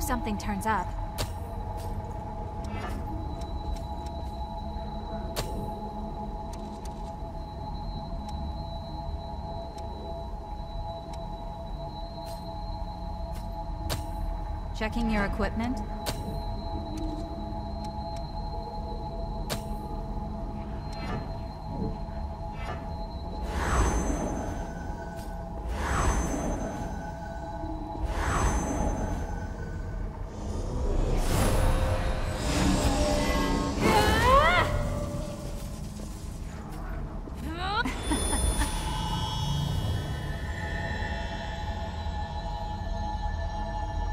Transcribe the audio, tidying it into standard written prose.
hope something turns up. Checking your equipment?